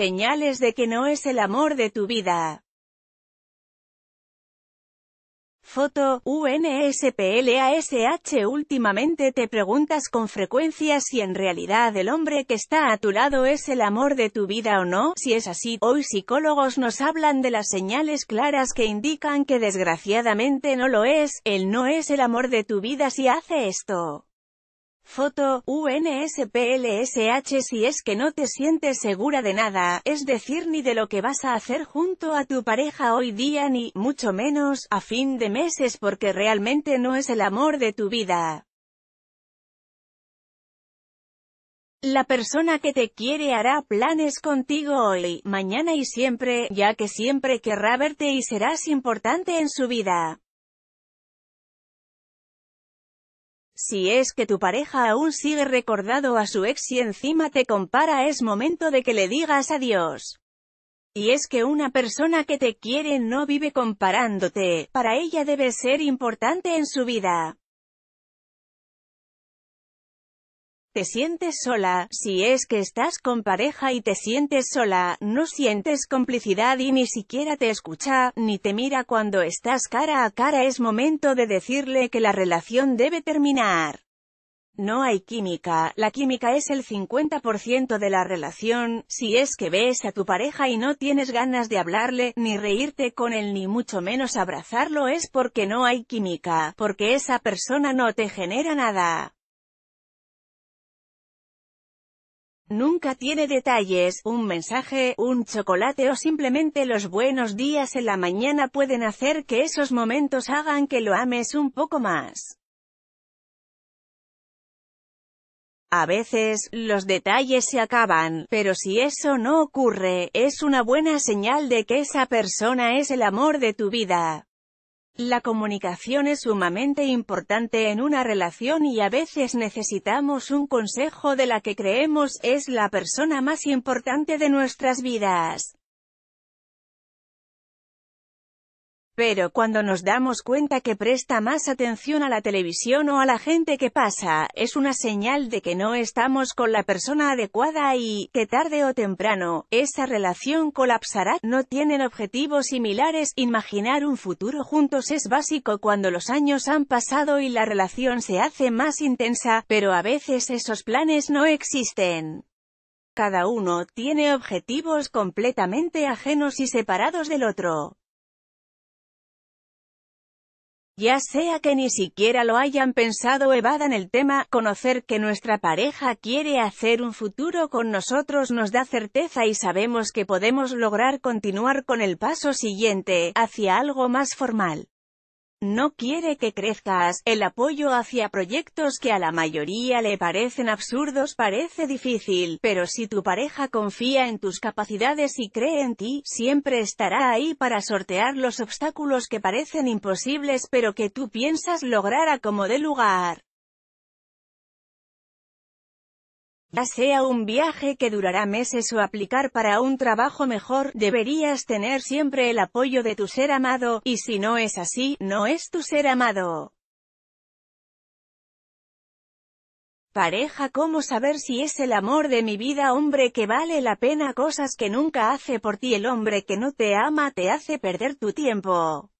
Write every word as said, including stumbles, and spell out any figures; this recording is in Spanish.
Señales de que no es el amor de tu vida. Foto, UNSPLASH. Últimamente te preguntas con frecuencia si en realidad el hombre que está a tu lado es el amor de tu vida o no. Si es así, hoy psicólogos nos hablan de las señales claras que indican que desgraciadamente no lo es. Él no es el amor de tu vida si hace esto. Foto, UNSPLSH. Si es que no te sientes segura de nada, es decir, ni de lo que vas a hacer junto a tu pareja hoy día ni, mucho menos, a fin de mes, es porque realmente no es el amor de tu vida. La persona que te quiere hará planes contigo hoy, mañana y siempre, ya que siempre querrá verte y serás importante en su vida. Si es que tu pareja aún sigue recordado a su ex y encima te compara, es momento de que le digas adiós. Y es que una persona que te quiere no vive comparándote, para ella debes ser importante en su vida. Te sientes sola, si es que estás con pareja y te sientes sola, no sientes complicidad y ni siquiera te escucha, ni te mira cuando estás cara a cara, es momento de decirle que la relación debe terminar. No hay química, la química es el cincuenta por ciento de la relación. Si es que ves a tu pareja y no tienes ganas de hablarle, ni reírte con él, ni mucho menos abrazarlo, es porque no hay química, porque esa persona no te genera nada. Nunca tiene detalles, un mensaje, un chocolate o simplemente los buenos días en la mañana pueden hacer que esos momentos hagan que lo ames un poco más. A veces, los detalles se acaban, pero si eso no ocurre, es una buena señal de que esa persona es el amor de tu vida. La comunicación es sumamente importante en una relación y a veces necesitamos un consejo de la que creemos es la persona más importante de nuestras vidas. Pero cuando nos damos cuenta que presta más atención a la televisión o a la gente que pasa, es una señal de que no estamos con la persona adecuada y, que tarde o temprano, esa relación colapsará. No tienen objetivos similares. Imaginar un futuro juntos es básico cuando los años han pasado y la relación se hace más intensa, pero a veces esos planes no existen. Cada uno tiene objetivos completamente ajenos y separados del otro. Ya sea que ni siquiera lo hayan pensado, evadan el tema. Conocer que nuestra pareja quiere hacer un futuro con nosotros nos da certeza y sabemos que podemos lograr continuar con el paso siguiente, hacia algo más formal. No quiere que crezcas, el apoyo hacia proyectos que a la mayoría le parecen absurdos parece difícil, pero si tu pareja confía en tus capacidades y cree en ti, siempre estará ahí para sortear los obstáculos que parecen imposibles pero que tú piensas lograr a como dé lugar. Ya sea un viaje que durará meses o aplicar para un trabajo mejor, deberías tener siempre el apoyo de tu ser amado, y si no es así, no es tu ser amado. Pareja, ¿cómo saber si es el amor de mi vida? Hombre que vale la pena, cosas que nunca hace por ti. El hombre que no te ama te hace perder tu tiempo.